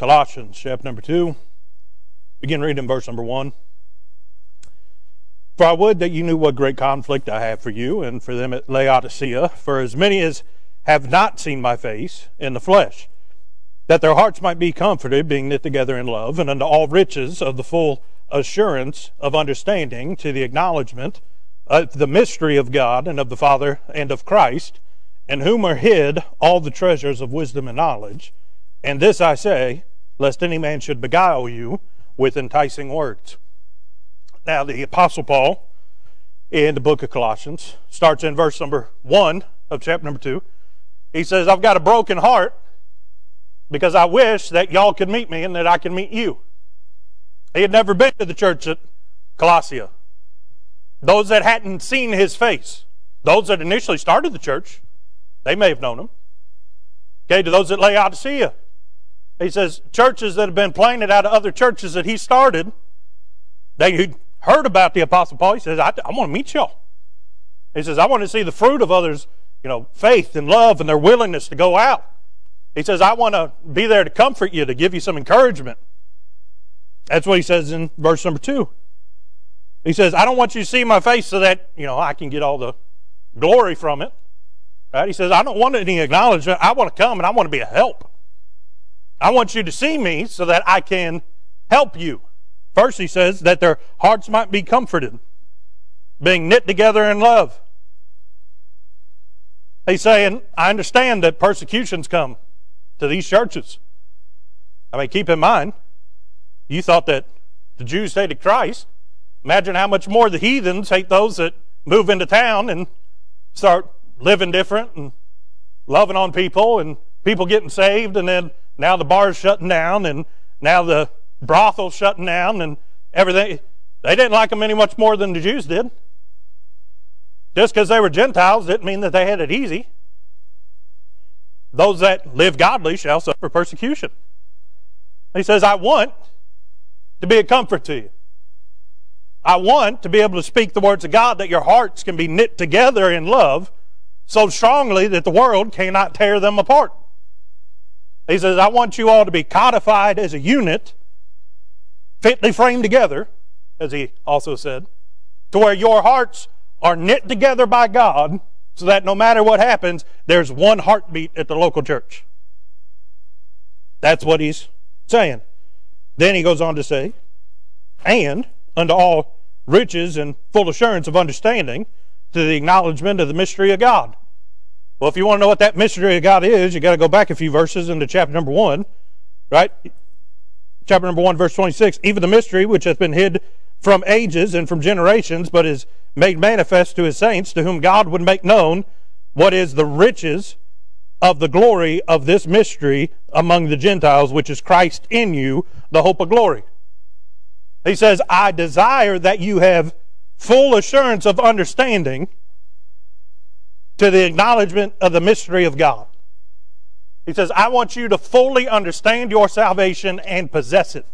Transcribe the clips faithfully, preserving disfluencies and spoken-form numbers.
Colossians chapter number two. Begin reading verse number one. For I would that you knew what great conflict I have for you and for them at Laodicea, for as many as have not seen my face in the flesh, that their hearts might be comforted, being knit together in love, and unto all riches of the full assurance of understanding, to the acknowledgement of the mystery of God and of the Father and of Christ, in whom are hid all the treasures of wisdom and knowledge. And this I say, lest any man should beguile you with enticing words. Now the Apostle Paul in the book of Colossians starts in verse number one of chapter number two. He says, I've got a broken heart because I wish that y'all could meet me and that I could meet you. He had never been to the church at Colossae. Those that hadn't seen his face, those that initially started the church, they may have known him. Okay, to those at Laodicea, he says, churches that have been planted out of other churches that he started, they heard about the Apostle Paul. He says, I, I want to meet y'all. He says, I want to see the fruit of others, you know, faith and love and their willingness to go out. He says, I want to be there to comfort you, to give you some encouragement. That's what he says in verse number two. He says, I don't want you to see my face so that, you know, I can get all the glory from it. Right? He says, I don't want any acknowledgement. I want to come and I want to be a help. I want you to see me so that I can help you. First, he says, that their hearts might be comforted, being knit together in love. He's saying, I understand that persecutions come to these churches. I mean, keep in mind, you thought that the Jews hated Christ. Imagine how much more the heathens hate those that move into town and start living different and loving on people and people getting saved, and then now the bar's shutting down and now the brothel's shutting down and everything. They didn't like them any much more than the Jews did. Just because they were Gentiles didn't mean that they had it easy. Those that live godly shall suffer persecution. He says, I want to be a comfort to you. I want to be able to speak the words of God, that your hearts can be knit together in love so strongly that the world cannot tear them apart. He says, I want you all to be codified as a unit, fitly framed together, as he also said, to where your hearts are knit together by God, so that no matter what happens, there's one heartbeat at the local church. That's what he's saying. Then he goes on to say, and unto all riches and full assurance of understanding, to the acknowledgement of the mystery of God. Well, if you want to know what that mystery of God is, you got to go back a few verses into chapter number one, right? Chapter number one, verse twenty-six, even the mystery which hath been hid from ages and from generations, but is made manifest to his saints, to whom God would make known what is the riches of the glory of this mystery among the Gentiles, which is Christ in you, the hope of glory. He says, I desire that you have full assurance of understanding, to the acknowledgement of the mystery of God. He says, I want you to fully understand your salvation and possess it.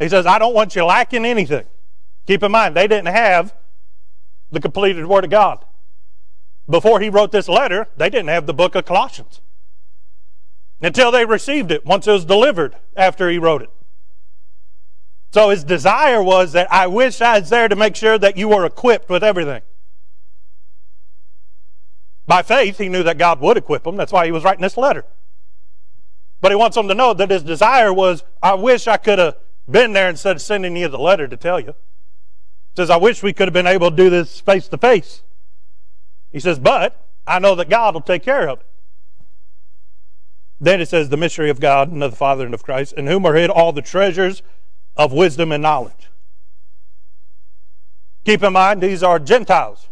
He says, I don't want you lacking anything. Keep in mind, they didn't have the completed Word of God. Before he wrote this letter, they didn't have the book of Colossians. Until they received it, once it was delivered after he wrote it. So his desire was that I wish I was there to make sure that you were equipped with everything. By faith, he knew that God would equip them. That's why he was writing this letter. But he wants them to know that his desire was, I wish I could have been there instead of sending you the letter to tell you. He says, I wish we could have been able to do this face to face. He says, but I know that God will take care of it. Then it says, the mystery of God and of the Father and of Christ, in whom are hid all the treasures of wisdom and knowledge. Keep in mind, these are Gentiles.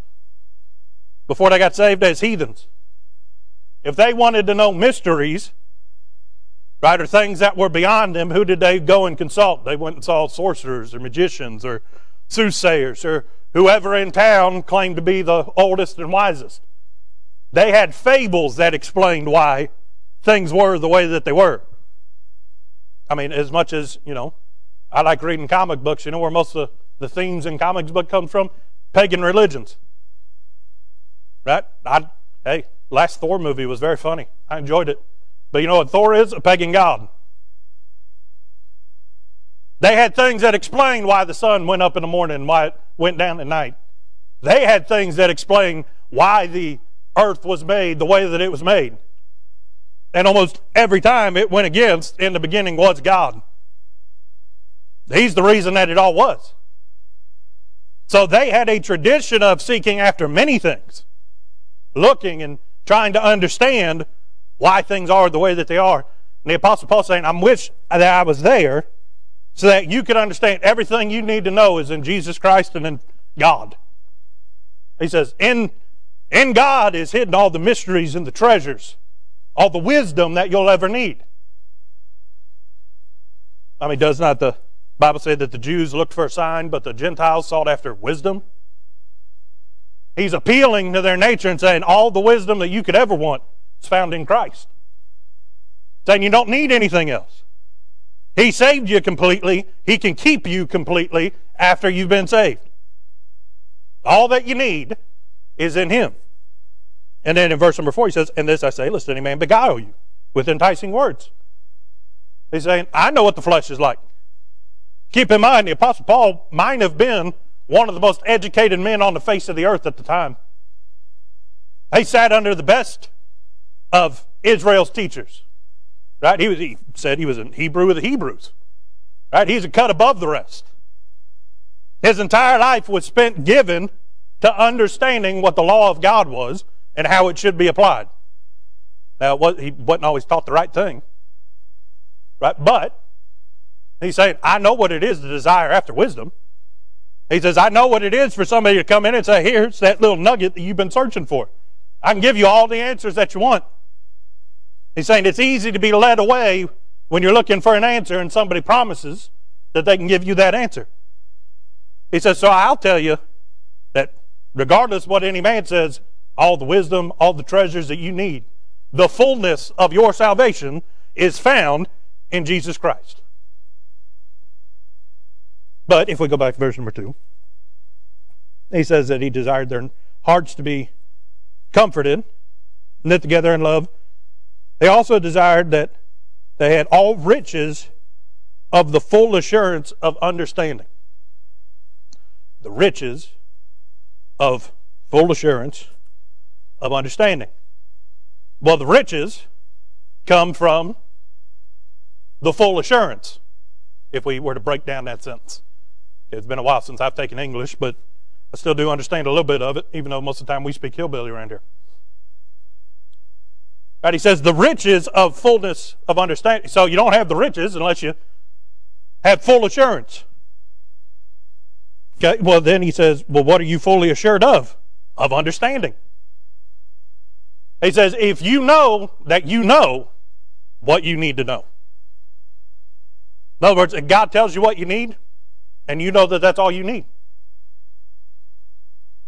Before they got saved as heathens. If they wanted to know mysteries, right, or things that were beyond them, who did they go and consult? They went and saw sorcerers or magicians or soothsayers or whoever in town claimed to be the oldest and wisest. They had fables that explained why things were the way that they were. I mean, as much as, you know, I like reading comic books. You know where most of the themes in comics book comes from? Pagan religions. Right? I, hey, last Thor movie was very funny. I enjoyed it. But you know what Thor is? A pagan god. They had things that explained why the sun went up in the morning and why it went down at night. They had things that explained why the earth was made the way that it was made. And almost every time it went against, in the beginning was God. He's the reason that it all was. So they had a tradition of seeking after many things, looking and trying to understand why things are the way that they are. And the Apostle Paul saying, I wish that I was there so that you could understand everything you need to know is in Jesus Christ and in God. He says, in, in God is hidden all the mysteries and the treasures, all the wisdom that you'll ever need. I mean, does not the Bible say that the Jews looked for a sign, but the Gentiles sought after wisdom? He's appealing to their nature and saying, all the wisdom that you could ever want is found in Christ. Saying you don't need anything else. He saved you completely. He can keep you completely after you've been saved. All that you need is in Him. And then in verse number four, he says, and this I say, lest any man beguile you with enticing words. He's saying, I know what the flesh is like. Keep in mind, the Apostle Paul might have been one of the most educated men on the face of the earth at the time. He sat under the best of Israel's teachers. Right? He was, he said he was in Hebrew of the Hebrews. Right? He's a cut above the rest. His entire life was spent given to understanding what the law of God was and how it should be applied. Now, he wasn't always taught the right thing. Right? But he's saying, I know what it is to desire after wisdom. He says, I know what it is for somebody to come in and say, here's that little nugget that you've been searching for. I can give you all the answers that you want. He's saying it's easy to be led away when you're looking for an answer and somebody promises that they can give you that answer. He says, so I'll tell you that regardless of what any man says, all the wisdom, all the treasures that you need, the fullness of your salvation is found in Jesus Christ. But if we go back to verse number two, he says that he desired their hearts to be comforted, knit together in love. They also desired that they had all riches of the full assurance of understanding. The riches of full assurance of understanding. Well, the riches come from the full assurance, if we were to break down that sentence. It's been a while since I've taken English, but I still do understand a little bit of it, even though most of the time we speak hillbilly around here. Right? He says, the riches of fullness of understanding. So you don't have the riches unless you have full assurance. Okay, well then he says, well, what are you fully assured of? Of understanding. He says, if you know that you know what you need to know. In other words, if God tells you what you need, and you know that that's all you need.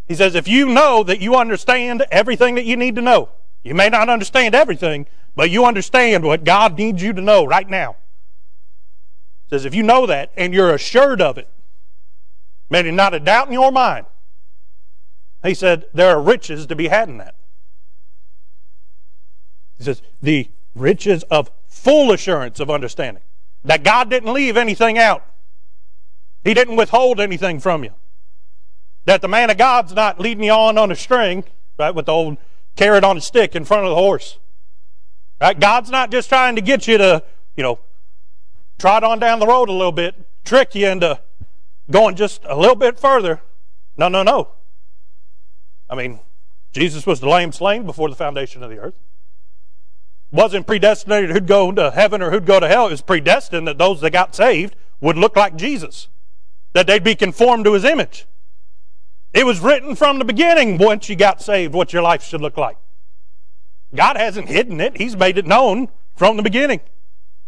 He says, if you know that you understand everything that you need to know, you may not understand everything, but you understand what God needs you to know right now. He says, if you know that, and you're assured of it, maybe not a doubt in your mind, he said, there are riches to be had in that. He says, the riches of full assurance of understanding. That God didn't leave anything out. He didn't withhold anything from you. That the man of God's not leading you on on a string, right, with the old carrot on a stick in front of the horse. Right? God's not just trying to get you to, you know, trot on down the road a little bit, trick you into going just a little bit further. No, no, no. I mean, Jesus was the Lamb slain before the foundation of the earth. Wasn't predestinated who'd go to heaven or who'd go to hell. It was predestined that those that got saved would look like Jesus, that they'd be conformed to His image. It was written from the beginning once you got saved what your life should look like. God hasn't hidden it. He's made it known from the beginning.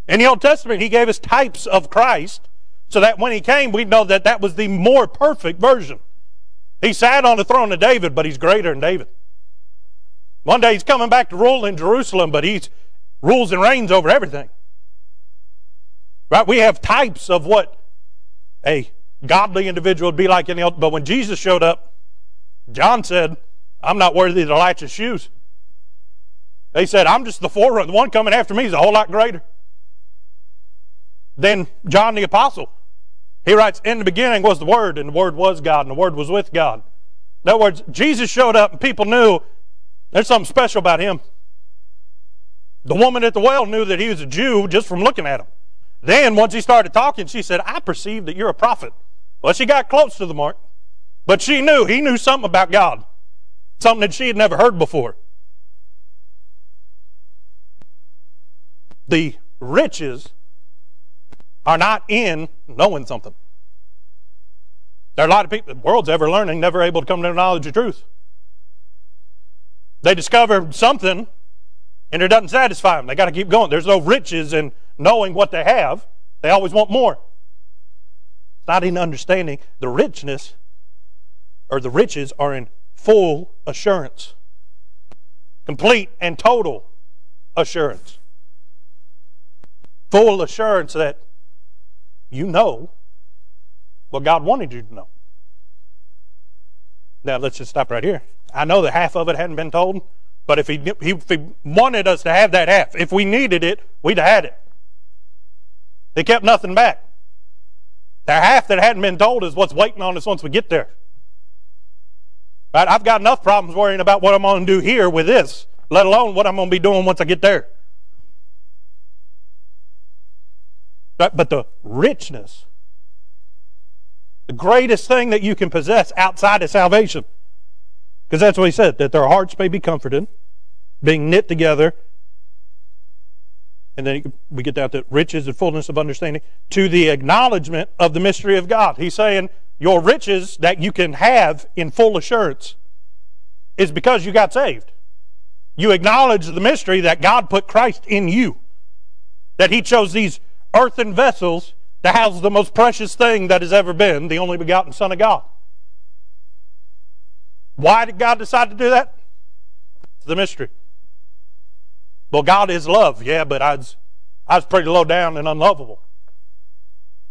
In the Old Testament, He gave us types of Christ so that when He came, we'd know that that was the more perfect version. He sat on the throne of David, but He's greater than David. One day He's coming back to rule in Jerusalem, but He rules and reigns over everything. Right? We have types of what a godly individual would be like in the old. But when Jesus showed up, John said, I'm not worthy to latch His shoes. They said, I'm just the forerunner. The one coming after me is a whole lot greater than John the Apostle. He writes, in the beginning was the Word, and the Word was God, and the Word was with God. In other words, Jesus showed up and people knew there's something special about him. The woman at the well knew that he was a Jew just from looking at him. Then once he started talking, she said, I perceive that you're a prophet. Well, she got close to the mark, but she knew, he knew something about God, something that she had never heard before. The riches are not in knowing something. There are a lot of people, the world's ever learning, never able to come to the knowledge of truth. They discover something and it doesn't satisfy them. They got to keep going. There's no riches in knowing what they have. They always want more. It's not in understanding. The richness or the riches are in full assurance. Complete and total assurance. Full assurance that you know what God wanted you to know. Now let's just stop right here. I know that half of it hadn't been told, but if he, if he wanted us to have that half, if we needed it, we'd have had it. He kept nothing back. The half that hadn't been told is what's waiting on us once we get there. Right? I've got enough problems worrying about what I'm going to do here with this, let alone what I'm going to be doing once I get there. But the richness, the greatest thing that you can possess outside of salvation, because that's what he said, that their hearts may be comforted, being knit together, and then we get down to riches and fullness of understanding, to the acknowledgement of the mystery of God. He's saying your riches that you can have in full assurance is because you got saved. You acknowledge the mystery that God put Christ in you, that he chose these earthen vessels to house the most precious thing that has ever been, the only begotten Son of God. Why did God decide to do that? It's the mystery. Well, God is love. Yeah, but I was, I was pretty low down and unlovable.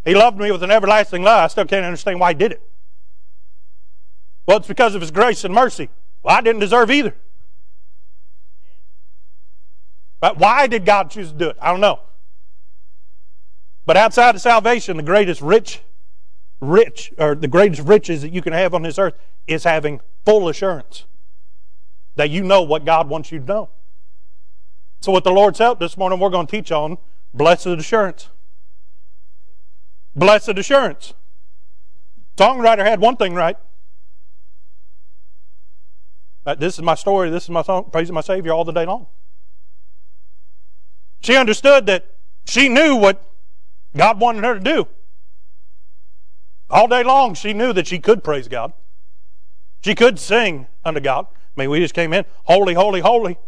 He loved me with an everlasting love. I still can't understand why he did it. Well, it's because of his grace and mercy. Well, I didn't deserve either. But why did God choose to do it? I don't know. But outside of salvation, the greatest rich, rich, or the greatest riches that you can have on this earth is having full assurance that you know what God wants you to know. So with the Lord's help this morning, we're going to teach on blessed assurance. Blessed assurance. Songwriter had one thing right. This is my story, this is my song, praising my Savior all the day long. She understood that she knew what God wanted her to do. All day long she knew that she could praise God. She could sing unto God. I mean, we just came in, holy, holy, holy.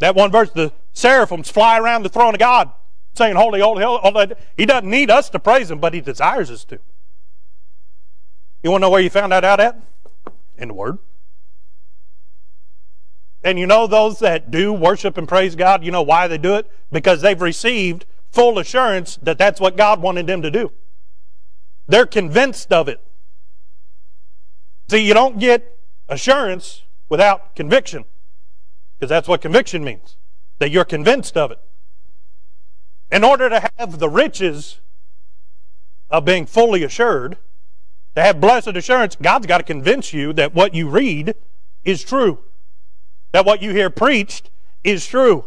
That one verse, the seraphims fly around the throne of God saying holy, holy, holy, holy. He doesn't need us to praise him, but he desires us to. You want to know where you found that out at? In the Word. And you know those that do worship and praise God, you know why they do it? Because they've received full assurance that that's what God wanted them to do. They're convinced of it. See, you don't get assurance without conviction, because that's what conviction means, that you're convinced of it. In order to have the riches of being fully assured, to have blessed assurance, God's got to convince you that what you read is true, that what you hear preached is true.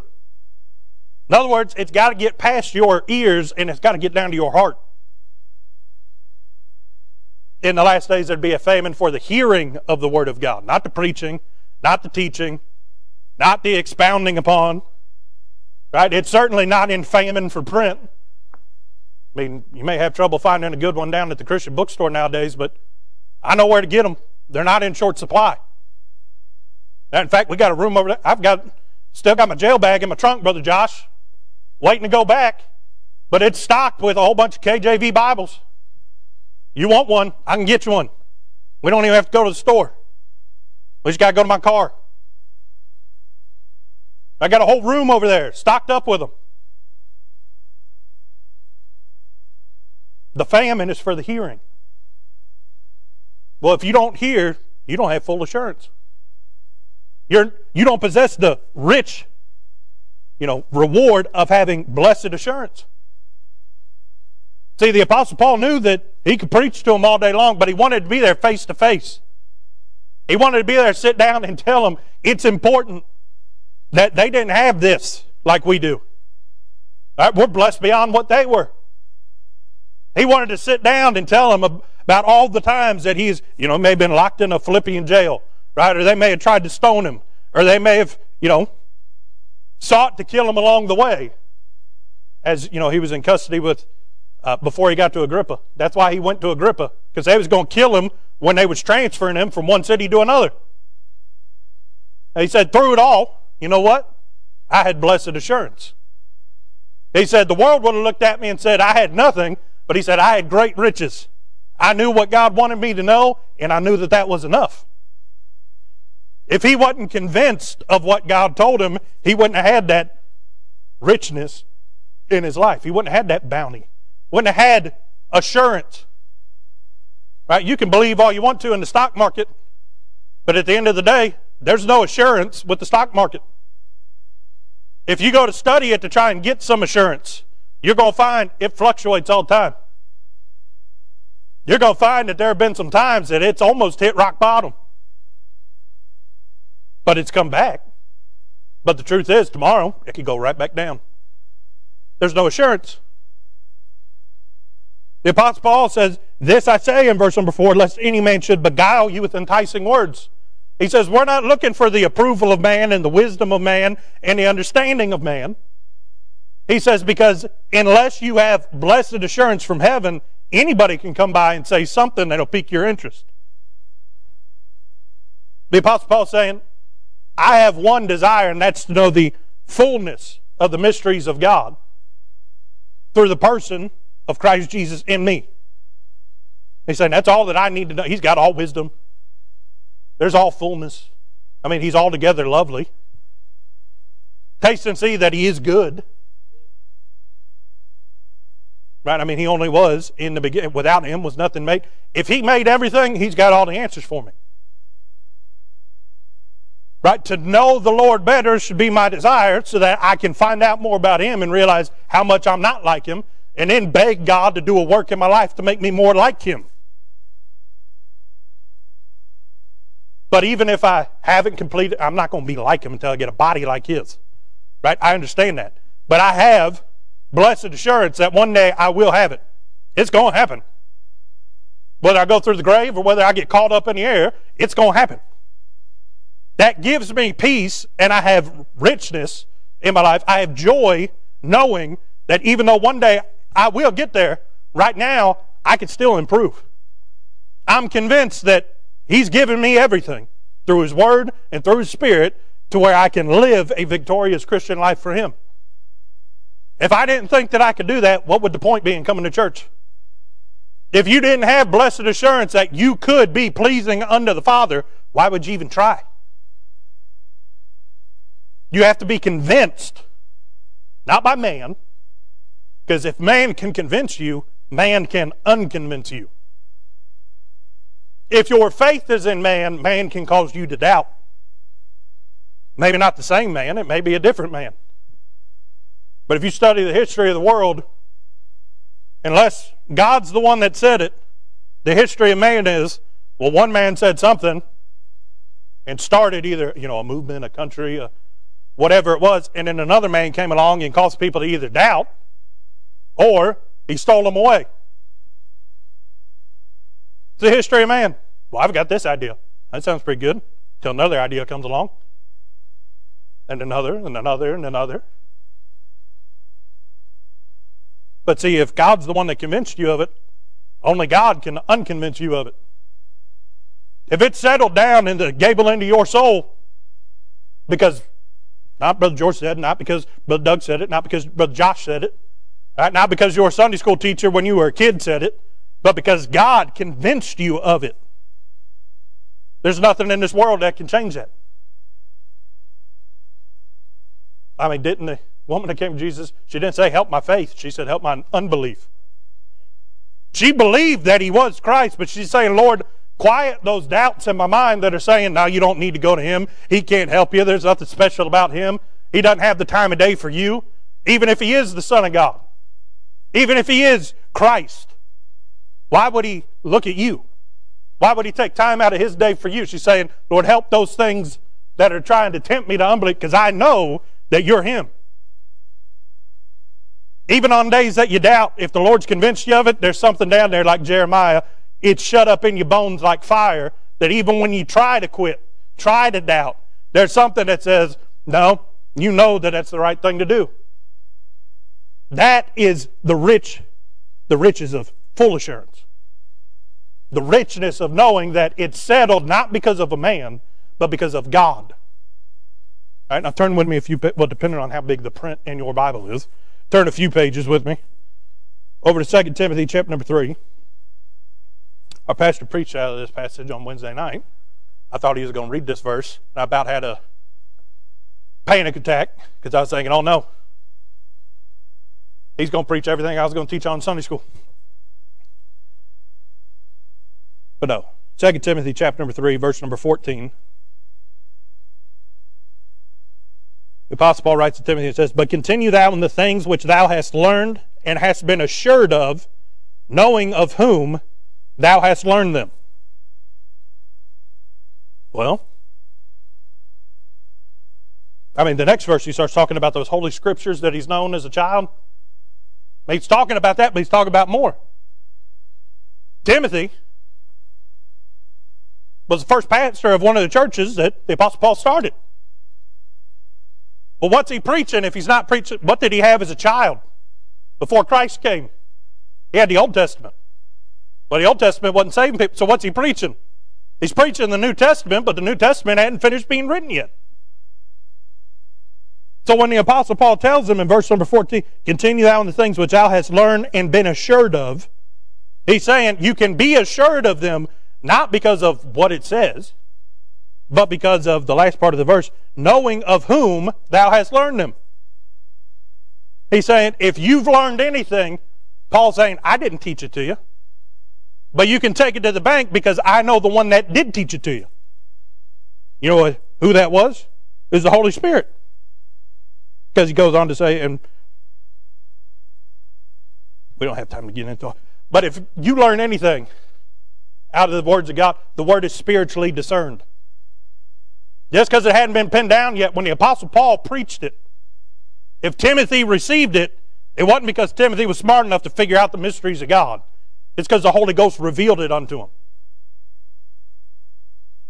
In other words, it's got to get past your ears and it's got to get down to your heart. In the last days, there'd be a famine for the hearing of the Word of God. Not the preaching, not the teaching, not the expounding upon. Right? It's certainly not in famine for print. I mean, you may have trouble finding a good one down at the Christian bookstore nowadays, but I know where to get them. They're not in short supply. Now, in fact, we got a room over there. I've got, still got my jail bag in my trunk, Brother Josh, waiting to go back, but it's stocked with a whole bunch of K J V Bibles. You want one, I can get you one. We don't even have to go to the store. We just got to go to my car. I got a whole room over there stocked up with them. The famine is for the hearing. Well, if you don't hear, you don't have full assurance. You're, you don't possess the rich, you know, reward of having blessed assurance. See, the Apostle Paul knew that he could preach to them all day long, but he wanted to be there face to face. He wanted to be there, sit down and tell them it's important that they didn't have this like we do. Right? We're blessed beyond what they were. He wanted to sit down and tell them about all the times that he's, you know, may have been locked in a Philippian jail, right? Or they may have tried to stone him. Or they may have, you know, sought to kill him along the way. As, you know, he was in custody with, uh, before he got to Agrippa. That's why he went to Agrippa. Because they was going to kill him when they was transferring him from one city to another. And he said, through it all, you know what? I had blessed assurance. He said, the world would have looked at me and said, I had nothing. But he said, I had great riches. I knew what God wanted me to know, and I knew that that was enough. If he wasn't convinced of what God told him, he wouldn't have had that richness in his life. He wouldn't have had that bounty. Wouldn't have had assurance. Right? You can believe all you want to in the stock market, but at the end of the day, there's no assurance with the stock market. If you go to study it to try and get some assurance, you're going to find it fluctuates all the time. You're going to find that there have been some times that it's almost hit rock bottom. But it's come back. But the truth is, tomorrow, it could go right back down. There's no assurance. The Apostle Paul says, this I say in verse number four, lest any man should beguile you with enticing words. He says, we're not looking for the approval of man and the wisdom of man and the understanding of man. He says, because unless you have blessed assurance from heaven, anybody can come by and say something that'll pique your interest. The Apostle Paul's saying, I have one desire, and that's to know the fullness of the mysteries of God through the person of Christ Jesus in me. He's saying, that's all that I need to know. He's got all wisdom. There's all fullness. I mean, he's altogether lovely. Taste and see that he is good. Right? I mean, he only was in the beginning. Without him was nothing made. If he made everything, he's got all the answers for me. Right? To know the Lord better should be my desire so that I can find out more about him and realize how much I'm not like him, and then beg God to do a work in my life to make me more like him. But even if I haven't completed, I'm not going to be like him until I get a body like his. Right? I understand that. But I have blessed assurance that one day I will have it. It's going to happen. Whether I go through the grave or whether I get caught up in the air, it's going to happen. That gives me peace, and I have richness in my life. I have joy knowing that even though one day I will get there, right now I can still improve. I'm convinced that he's given me everything through his word and through his spirit to where I can live a victorious Christian life for him. If I didn't think that I could do that, what would the point be in coming to church? If you didn't have blessed assurance that you could be pleasing unto the Father, why would you even try? You have to be convinced, not by man, because if man can convince you, man can unconvince you. If your faith is in man, man can cause you to doubt. Maybe not the same man, it may be a different man. But if you study the history of the world, unless God's the one that said it, the history of man is, well, one man said something and started either, you know, a movement, a country, a whatever it was, and then another man came along and caused people to either doubt or he stole them away. It's the history of man. Well, I've got this idea. That sounds pretty good. Until another idea comes along. And another, and another, and another. But see, if God's the one that convinced you of it, only God can unconvince you of it. If it's settled down in the gable end of your soul, because not Brother George said, not because Brother Doug said it, not because Brother Josh said it, right? Not because your Sunday school teacher when you were a kid said it, but because God convinced you of it. There's nothing in this world that can change that. I mean, didn't the woman that came to Jesus, she didn't say, help my faith. She said, help my unbelief. She believed that he was Christ, but she's saying, Lord, quiet those doubts in my mind that are saying, no, you don't need to go to him. He can't help you. There's nothing special about him. He doesn't have the time of day for you. Even if he is the Son of God. Even if he is Christ. Why would he look at you? Why would he take time out of his day for you? She's saying, Lord, help those things that are trying to tempt me to humbly, because I know that you're him. Even on days that you doubt, if the Lord's convinced you of it, there's something down there like Jeremiah. It's shut up in your bones like fire, that even when you try to quit, try to doubt, there's something that says, no, you know that that's the right thing to do. That is the rich, the riches of full assurance. The richness of knowing that it's settled not because of a man, but because of God. All right, now turn with me a few, well, depending on how big the print in your Bible is, turn a few pages with me over to Second Timothy chapter number three. Our pastor preached out of this passage on Wednesday night. I thought he was going to read this verse, and I about had a panic attack because I was thinking, oh no, he's going to preach everything I was going to teach on Sunday school. But no, Second Timothy chapter number three, verse number fourteen. The Apostle Paul writes to Timothy and says, but continue thou in the things which thou hast learned and hast been assured of, knowing of whom thou hast learned them. Well, I mean, the next verse he starts talking about those holy scriptures that he's known as a child. He's talking about that, but he's talking about more. Timothy was the first pastor of one of the churches that the Apostle Paul started. Well, what's he preaching if he's not preaching? What did he have as a child before Christ came? He had the Old Testament. Well, the Old Testament wasn't saving people, so what's he preaching? He's preaching the New Testament, but the New Testament hadn't finished being written yet. So when the Apostle Paul tells him in verse number fourteen, continue thou in the things which thou hast learned and been assured of, he's saying you can be assured of them not because of what it says, but because of the last part of the verse, knowing of whom thou hast learned them. He's saying if you've learned anything, Paul's saying I didn't teach it to you, but you can take it to the bank because I know the one that did teach it to you. You know who that was? It was the Holy Spirit. Because he goes on to say, and we don't have time to get into it, but if you learn anything out of the words of God, the word is spiritually discerned. Just because it hadn't been pinned down yet, when the Apostle Paul preached it, if Timothy received it, it wasn't because Timothy was smart enough to figure out the mysteries of God. It's because the Holy Ghost revealed it unto him.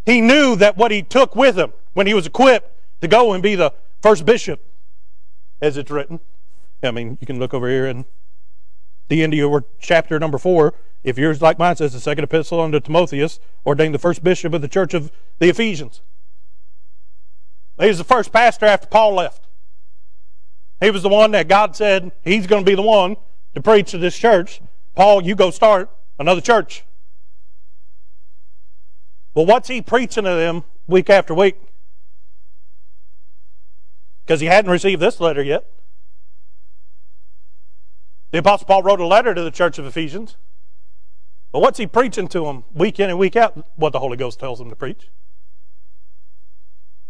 He knew that what he took with him when he was equipped to go and be the first bishop, as it's written. I mean, you can look over here in the end of your chapter number four. If yours like mine says, the second epistle unto Timotheus, ordained the first bishop of the church of the Ephesians. He was the first pastor after Paul left. He was the one that God said he's going to be the one to preach to this church. Paul, you go start another church. Well, what's he preaching to them week after week? Because he hadn't received this letter yet. The Apostle Paul wrote a letter to the church of Ephesians. But what's he preaching to them week in and week out? What the Holy Ghost tells him to preach.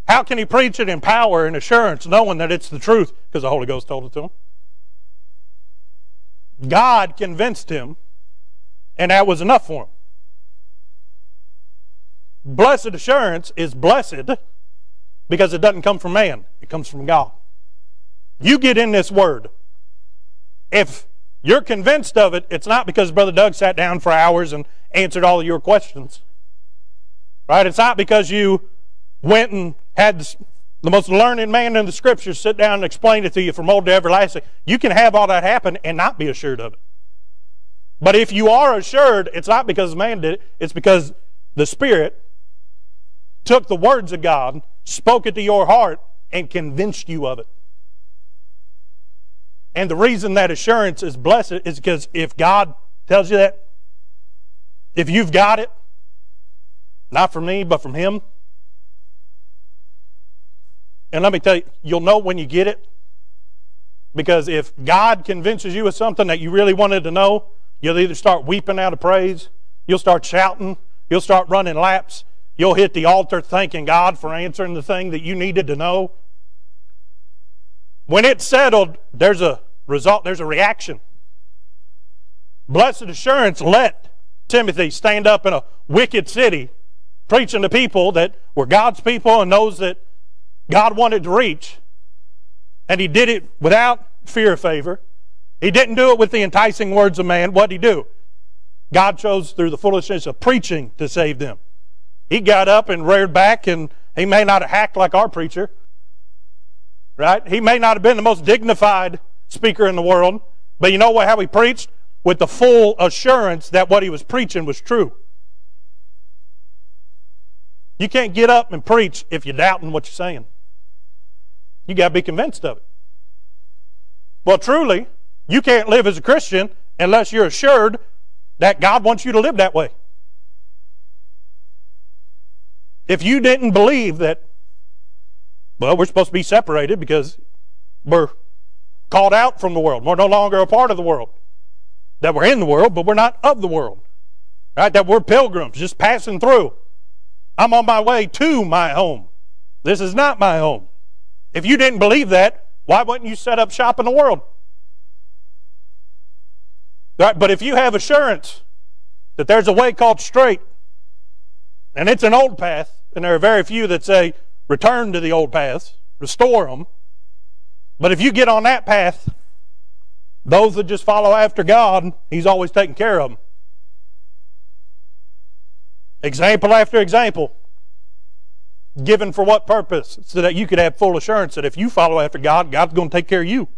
How can he preach it in power and assurance, knowing that it's the truth? Because the Holy Ghost told it to him. God convinced him, and that was enough for him. Blessed assurance is blessed because it doesn't come from man. It comes from God. You get in this word. If you're convinced of it, it's not because Brother Doug sat down for hours and answered all of your questions. Right? It's not because you went and had the most learned man in the Scriptures sit down and explain it to you from old to everlasting. You can have all that happen and not be assured of it. But if you are assured, it's not because man did it. It's because the Spirit took the words of God, spoke it to your heart, and convinced you of it. And the reason that assurance is blessed is because if God tells you that, if you've got it, not from me, but from Him, and let me tell you, you'll know when you get it, because if God convinces you of something that you really wanted to know, you'll either start weeping out of praise, you'll start shouting, you'll start running laps, you'll hit the altar thanking God for answering the thing that you needed to know. When it's settled, there's a result, there's a reaction. Blessed assurance let Timothy stand up in a wicked city preaching to people that were God's people and those that God wanted to reach. And he did it without fear or favor. He didn't do it with the enticing words of man. What did he do? God chose through the foolishness of preaching to save them. He got up and reared back, and he may not have hacked like our preacher. Right? He may not have been the most dignified speaker in the world, but you know what? How he preached? With the full assurance that what he was preaching was true. You can't get up and preach if you're doubting what you're saying. You got to be convinced of it. Well, truly, you can't live as a Christian unless you're assured that God wants you to live that way. If you didn't believe that, well, we're supposed to be separated because we're called out from the world. We're no longer a part of the world. That we're in the world, but we're not of the world. Right? That we're pilgrims, just passing through. I'm on my way to my home. This is not my home. If you didn't believe that, why wouldn't you set up shop in the world? Right? But if you have assurance that there's a way called straight, and it's an old path, and there are very few that say, return to the old paths, restore them. But if you get on that path, those that just follow after God, He's always taking care of them. Example after example. Given for what purpose? So that you could have full assurance that if you follow after God, God's going to take care of you.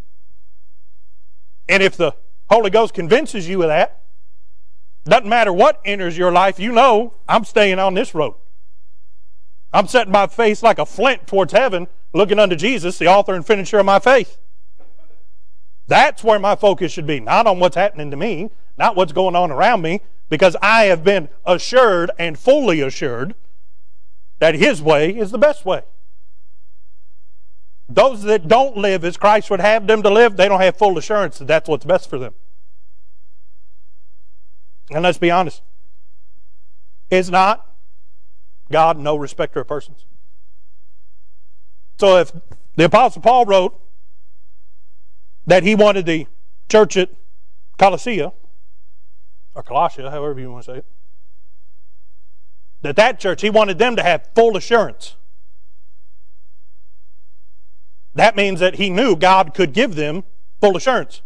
And if the Holy Ghost convinces you of that, doesn't matter what enters your life, you know, I'm staying on this road. I'm setting my face like a flint towards heaven, looking unto Jesus, the author and finisher of my faith. That's where my focus should be, not on what's happening to me, not what's going on around me, because I have been assured and fully assured that His way is the best way. Those that don't live as Christ would have them to live, they don't have full assurance that that's what's best for them. And let's be honest, is not God no respecter of persons? So if the Apostle Paul wrote that he wanted the church at Colossae, or Colossae, however you want to say it, that that church, he wanted them to have full assurance. That means that he knew God could give them full assurance.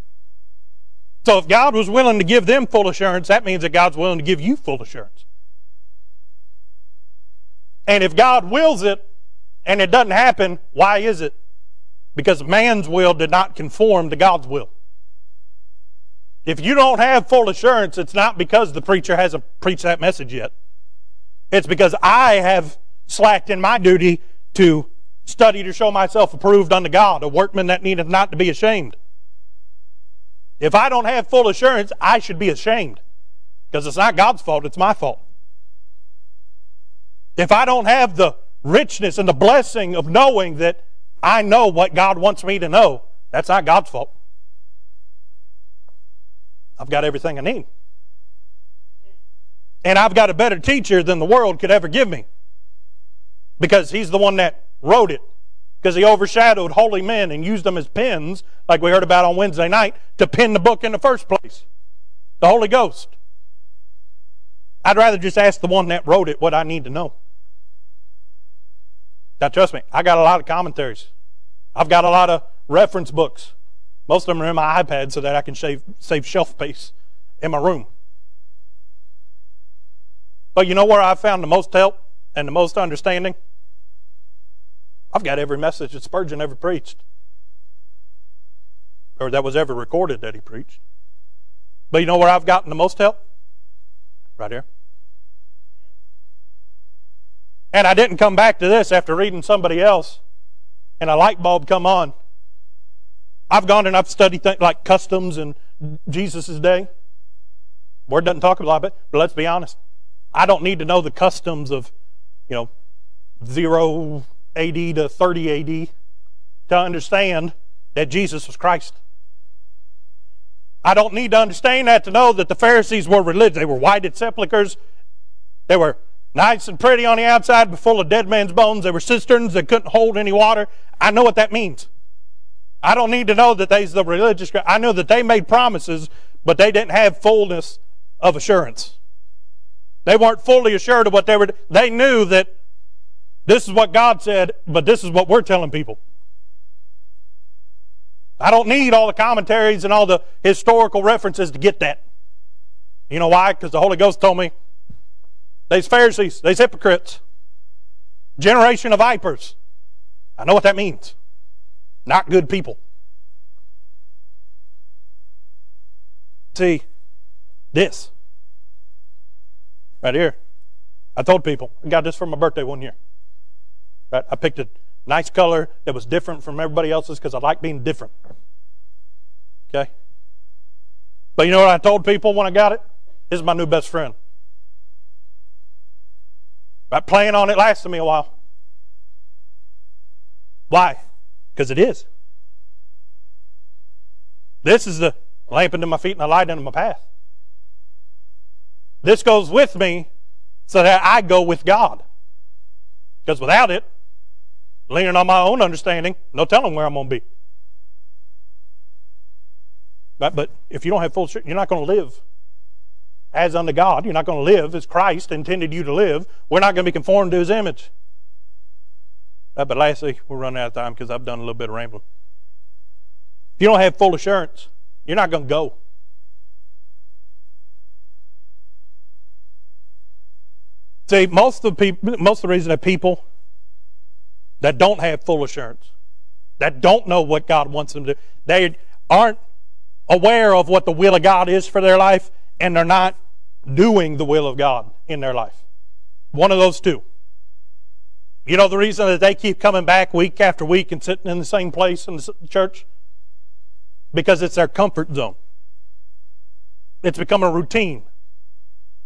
So if God was willing to give them full assurance, that means that God's willing to give you full assurance. And if God wills it, and it doesn't happen, why is it? Because man's will did not conform to God's will. If you don't have full assurance, it's not because the preacher hasn't preached that message yet. It's because I have slacked in my duty to study to show myself approved unto God, a workman that needeth not to be ashamed. If I don't have full assurance, I should be ashamed. Because it's not God's fault, it's my fault. If I don't have the richness and the blessing of knowing that I know what God wants me to know, that's not God's fault. I've got everything I need. And I've got a better teacher than the world could ever give me. Because he's the one that wrote it. Because he overshadowed holy men and used them as pens, like we heard about on Wednesday night, to pen the book in the first place. The Holy Ghost. I'd rather just ask the one that wrote it what I need to know. Now trust me, I got a lot of commentaries. I've got a lot of reference books. Most of them are in my iPad so that I can save, save shelf space in my room. But you know where I found the most help and the most understanding? I've got every message that Spurgeon ever preached. Or that was ever recorded that he preached. But you know where I've gotten the most help? Right here. And I didn't come back to this after reading somebody else and a light bulb come on. I've gone and I've studied things like customs and Jesus' day. Word doesn't talk a lot about it, but let's be honest. I don't need to know the customs of, you know, zero A D to thirty A D to understand that Jesus was Christ. I don't need to understand that to know that the Pharisees were religious. They were whited sepulchres. They were nice and pretty on the outside, but full of dead man's bones. They were cisterns that couldn't hold any water. I know what that means. I don't need to know that they's the religious. I know that they made promises but they didn't have fullness of assurance. They weren't fully assured of what they were. They knew that this is what God said, but this is what we're telling people. I don't need all the commentaries and all the historical references to get that. You know why? Because the Holy Ghost told me, these Pharisees, these hypocrites, generation of vipers. I know what that means. Not good people. See, this right here, I told people, I got this for my birthday one year. Right? I picked a nice color that was different from everybody else's because I like being different. Okay? But you know what I told people when I got it? This is my new best friend. Right? Playing on it lasted me a while. Why? Because it is. This is the lamp unto my feet and a light unto my path. This goes with me so that I go with God. Because without it, leaning on my own understanding, no telling where I'm going to be. Right? But if you don't have full assurance, you're not going to live as unto God. You're not going to live as Christ intended you to live. We're not going to be conformed to His image. Right? But lastly, we're running out of time because I've done a little bit of rambling. If you don't have full assurance, you're not going to go. See, most of the people, most of the reason that people that don't have full assurance, that don't know what God wants them to do, they aren't aware of what the will of God is for their life, and they're not doing the will of God in their life. One of those two. You know the reason that they keep coming back week after week and sitting in the same place in the church? Because it's their comfort zone. It's become a routine.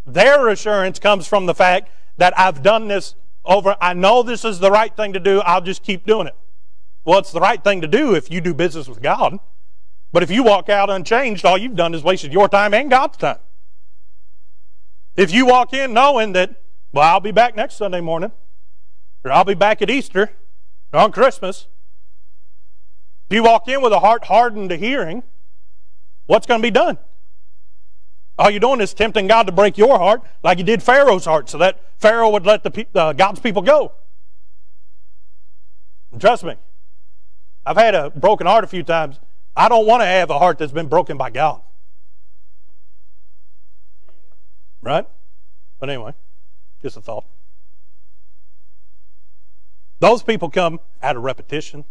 Their assurance comes from the fact that I've done this over, I know this is the right thing to do, I'll just keep doing it. Well, it's the right thing to do if you do business with God. But if you walk out unchanged, all you've done is wasted your time and God's time. If you walk in knowing that, well, I'll be back next Sunday morning, or I'll be back at Easter, or on Christmas, if you walk in with a heart hardened to hearing, what's going to be done? All you're doing is tempting God to break your heart like you did Pharaoh's heart so that Pharaoh would let the pe uh, God's people go. And trust me, I've had a broken heart a few times. I don't want to have a heart that's been broken by God. Right? But anyway, just a thought. Those people come out of repetition.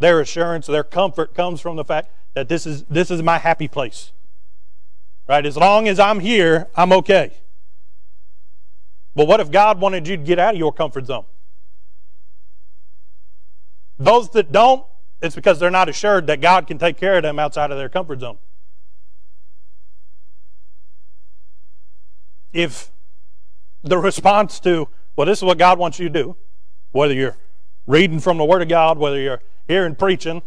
Their assurance, their comfort comes from the fact that this is, this is my happy place. Right? As long as I'm here, I'm okay. But what if God wanted you to get out of your comfort zone? Those that don't, it's because they're not assured that God can take care of them outside of their comfort zone. If the response to, well, this is what God wants you to do, whether you're reading from the Word of God, whether you're hearing preaching,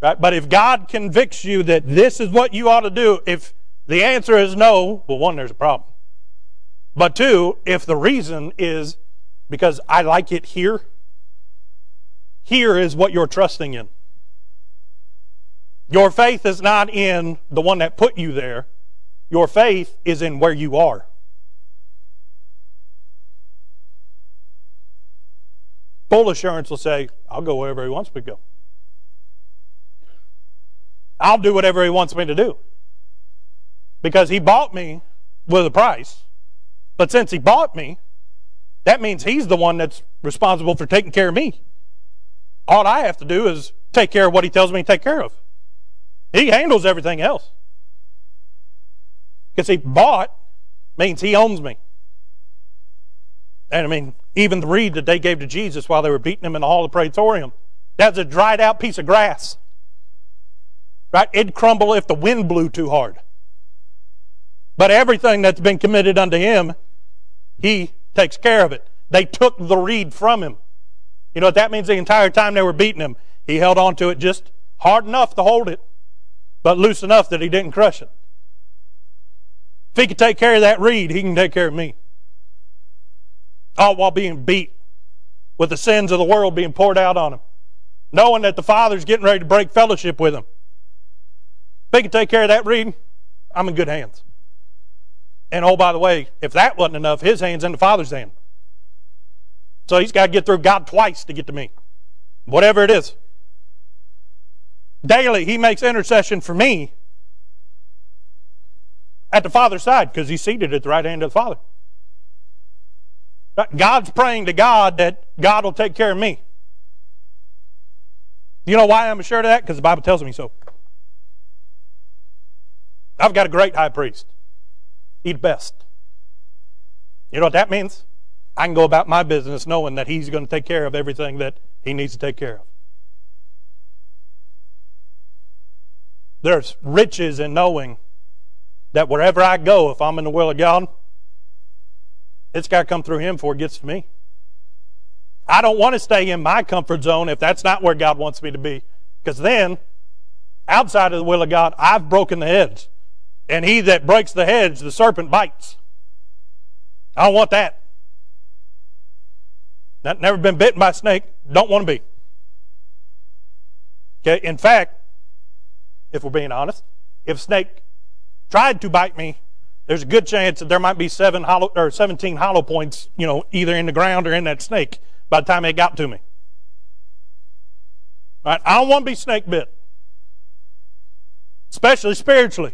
right? But if God convicts you that this is what you ought to do, if the answer is no, well, one, there's a problem. But two, if the reason is because I like it here, here is what you're trusting in. Your faith is not in the one that put you there. Your faith is in where you are. Full assurance will say, I'll go wherever He wants me to go. I'll do whatever He wants me to do. Because He bought me with a price. But since He bought me, that means He's the one that's responsible for taking care of me. All I have to do is take care of what He tells me to take care of. He handles everything else. Because He bought means He owns me. And I mean, even the reed that they gave to Jesus while they were beating Him in the hall of the Praetorium, that's a dried out piece of grass. Right? It'd crumble if the wind blew too hard. But everything that's been committed unto Him, He takes care of it. They took the reed from Him. You know what that means? The entire time they were beating Him, He held on to it just hard enough to hold it, but loose enough that He didn't crush it. If He could take care of that reed, He can take care of me. All while being beat with the sins of the world being poured out on Him. Knowing that the Father's getting ready to break fellowship with Him. he can take care of that reading, I'm in good hands. And oh, by the way, if that wasn't enough, his hand's in the Father's hand. So he's got to get through God twice to get to me. Whatever it is. Daily, he makes intercession for me at the Father's side, because he's seated at the right hand of the Father. God's praying to God that God will take care of me. You know why I'm assured of that? Because the Bible tells me so. I've got a great high priest. He's the best. You know what that means? I can go about my business knowing that he's going to take care of everything that he needs to take care of. There's riches in knowing that wherever I go, if I'm in the will of God, it's got to come through him before it gets to me. I don't want to stay in my comfort zone if that's not where God wants me to be. Because then, outside of the will of God, I've broken the hedge. And he that breaks the hedge, the serpent bites. I don't want that. I've never been bitten by a snake. Don't want to be. Okay. In fact, if we're being honest, if a snake tried to bite me, there's a good chance that there might be seven hollow, or seventeen hollow points, you know, either in the ground or in that snake by the time it got to me. All right? I don't want to be snake bit, especially spiritually.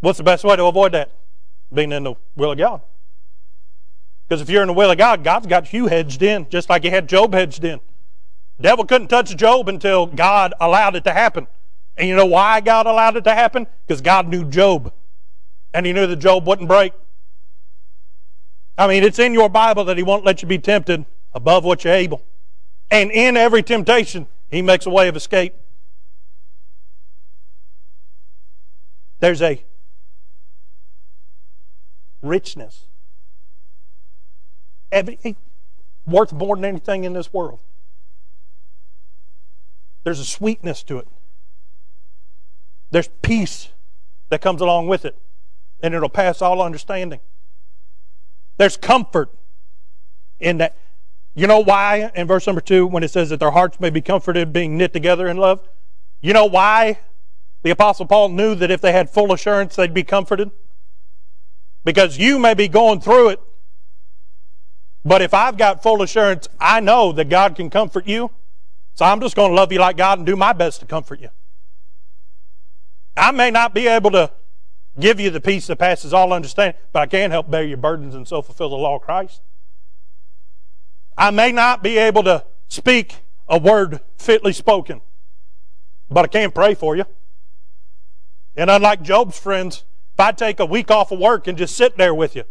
What's the best way to avoid that? Being in the will of God. Because if you're in the will of God, God's got you hedged in, just like he had Job hedged in. The devil couldn't touch Job until God allowed it to happen. And you know why God allowed it to happen? Because God knew Job. And he knew that Job wouldn't break. I mean, it's in your Bible that he won't let you be tempted above what you're able. And in every temptation, he makes a way of escape. There's a richness. Every, worth more than anything in this world. There's a sweetness to it. There's peace that comes along with it, and it'll pass all understanding. There's comfort in that. You know why, in verse number two, when it says that their hearts may be comforted, being knit together in love? You know why the Apostle Paul knew that if they had full assurance, they'd be comforted? Because you may be going through it, but if I've got full assurance, I know that God can comfort you, so I'm just going to love you like God and do my best to comfort you. I may not be able to give you the peace that passes all understanding, but I can help bear your burdens and so fulfill the law of Christ. I may not be able to speak a word fitly spoken, but I can pray for you. And unlike Job's friends, if I take a week off of work and just sit there with you,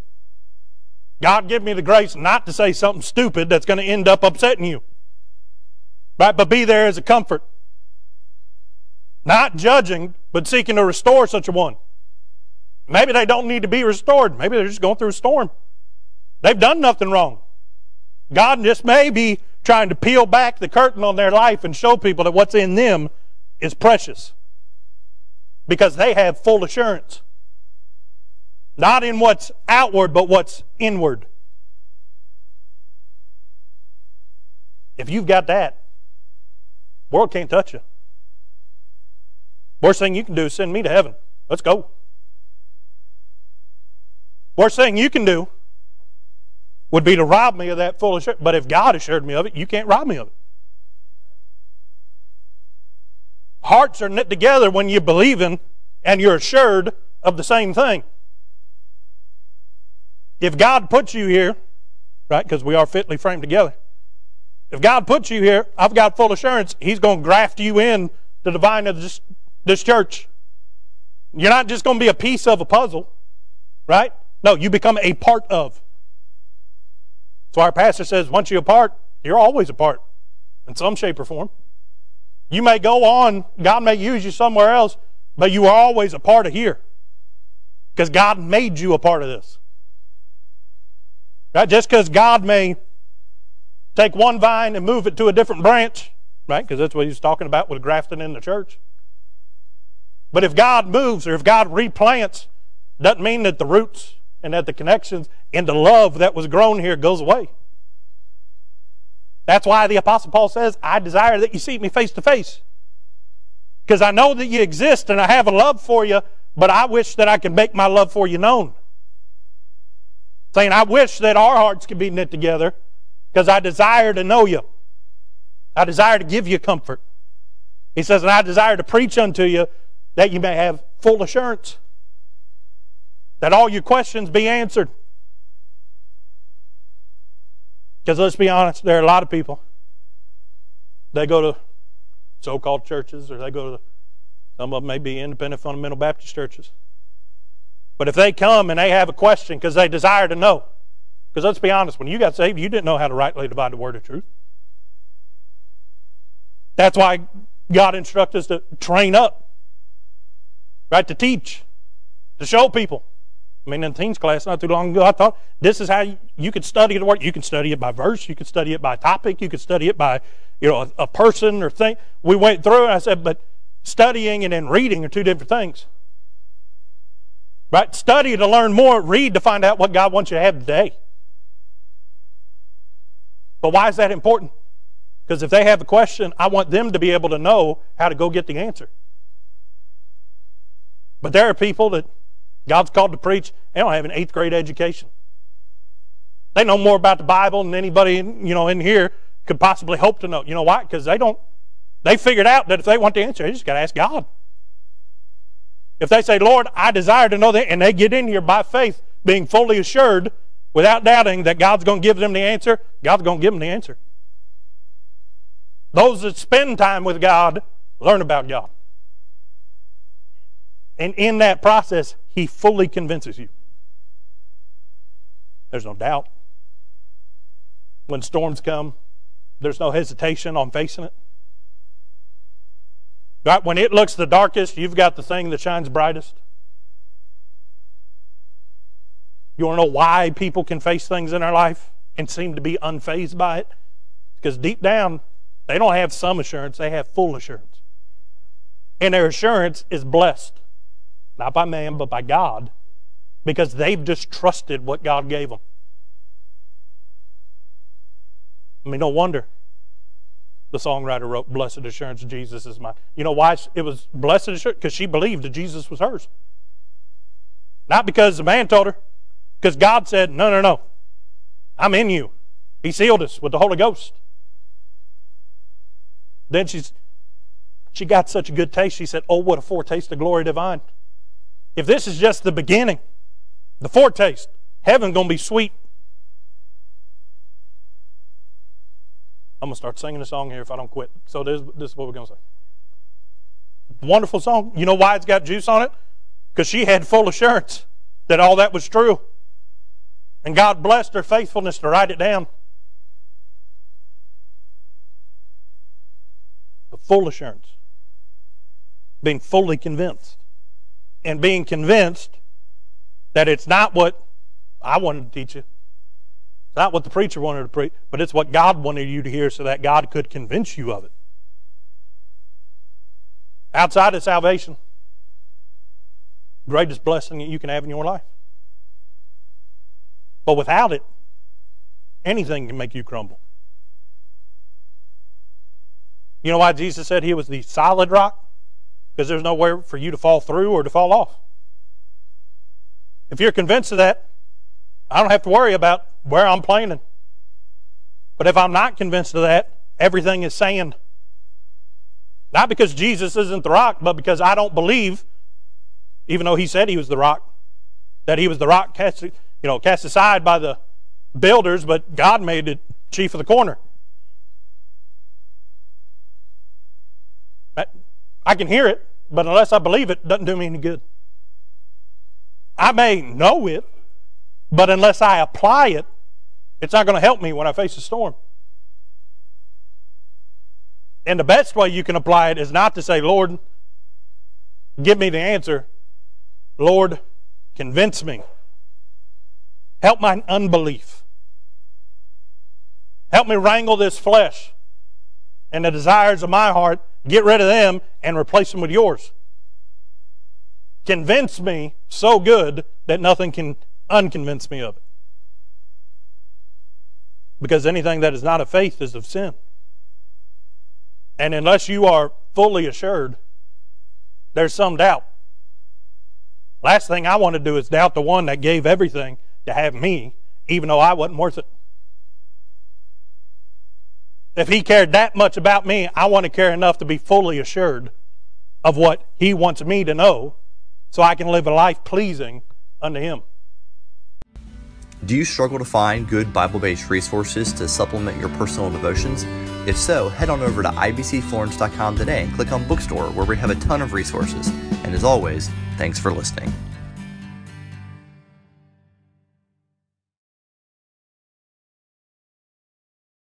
God give me the grace not to say something stupid that's going to end up upsetting you. Right? But be there as a comfort. Not judging, but seeking to restore such a one. Maybe they don't need to be restored. Maybe they're just going through a storm. They've done nothing wrong. God just may be trying to peel back the curtain on their life and show people that what's in them is precious. Because they have full assurance. Not in what's outward, but what's inward. If you've got that, the world can't touch you. Worst thing you can do is send me to heaven. Let's go. Worst thing you can do would be to rob me of that full assurance. But if God assured me of it, you can't rob me of it. Hearts are knit together when you believe in and you're assured of the same thing. If God puts you here, right, because we are fitly framed together. If God puts you here, I've got full assurance he's going to graft you in to the vine of this This church. You're not just going to be a piece of a puzzle, right? No, you become a part of. So our pastor says, once you're a part, you're always a part in some shape or form. You may go on, God may use you somewhere else, but you are always a part of here because God made you a part of this. Right? Just because God may take one vine and move it to a different branch, right? Because that's what he was talking about with grafting in the church. But if God moves or if God replants, doesn't mean that the roots and that the connections and the love that was grown here goes away. That's why the Apostle Paul says, I desire that you see me face to face. Because I know that you exist and I have a love for you, but I wish that I could make my love for you known. Saying, I wish that our hearts could be knit together because I desire to know you. I desire to give you comfort. He says, and I desire to preach unto you that you may have full assurance, that all your questions be answered. Because let's be honest, there are a lot of people. They go to so-called churches, or they go to, some of them may be independent fundamental Baptist churches. But if they come and they have a question because they desire to know, because let's be honest, when you got saved, you didn't know how to rightly divide the word of truth. That's why God instructs us to train up, right? To teach, to show people. I mean, in teens class not too long ago, I thought this is how you, you could study the word. You can study it by verse. You can study it by topic. You can study it by, you know, a, a person or thing. We went through, and I said, but studying and then reading are two different things, right? Study to learn more. Read to find out what God wants you to have today. But why is that important? Because if they have a question, I want them to be able to know how to go get the answer. But there are people that God's called to preach. They don't have an eighth grade education. They know more about the Bible than anybody in, you know, in here could possibly hope to know. You know why? Because they don't. They figured out that if they want the answer, they just got to ask God. If they say, Lord, I desire to know that, and they get in here by faith, being fully assured, without doubting that God's going to give them the answer, God's going to give them the answer. Those that spend time with God learn about God. And in that process, He fully convinces you. There's no doubt. When storms come, there's no hesitation on facing it. Right? When it looks the darkest, you've got the thing that shines brightest. You want to know why people can face things in their life and seem to be unfazed by it? Because deep down, they don't have some assurance, they have full assurance. And their assurance is blessed. Not by man, but by God, because they've just trusted what God gave them. I mean, no wonder the songwriter wrote, Blessed Assurance, Jesus is mine. You know why it was Blessed Assurance? Because she believed that Jesus was hers. Not because the man told her, because God said, no, no, no, I'm in you. He sealed us with the Holy Ghost. Then she's, she got such a good taste, she said, oh, what a foretaste of glory divine. If this is just the beginning, the foretaste, heaven's going to be sweet. I'm going to start singing a song here if I don't quit. So this, this is what we're going to say. Wonderful song. You know why it's got juice on it? Because she had full assurance that all that was true. And God blessed her faithfulness to write it down. The full assurance. Being fully convinced. And being convinced that it's not what I wanted to teach you. It's not what the preacher wanted to preach, but it's what God wanted you to hear so that God could convince you of it. Outside of salvation, the greatest blessing that you can have in your life. But without it, anything can make you crumble. You know why Jesus said He was the solid rock? Because there's nowhere for you to fall through or to fall off. If you're convinced of that, I don't have to worry about where I'm planning. But if I'm not convinced of that, everything is sand. Not because Jesus isn't the rock, but because I don't believe, even though He said He was the rock, that He was the rock cast, you know, cast aside by the builders, but God made it chief of the corner. That, I can hear it, but unless I believe it, it doesn't do me any good. I may know it, but unless I apply it, it's not going to help me when I face a storm. And the best way you can apply it is not to say, Lord, give me the answer. Lord, convince me. Help my unbelief. Help me wrangle this flesh and the desires of my heart. Get rid of them and replace them with yours. Convince me so good that nothing can unconvince me of it. Because anything that is not of faith is of sin. And unless you are fully assured there's some doubt. Last thing I want to do is doubt the one that gave everything to have me, even though I wasn't worth it. If he cared that much about me, I want to care enough to be fully assured of what he wants me to know so I can live a life pleasing unto him. Do you struggle to find good Bible-based resources to supplement your personal devotions? If so, head on over to I B C Florence dot com today and click on Bookstore, where we have a ton of resources. And as always, thanks for listening.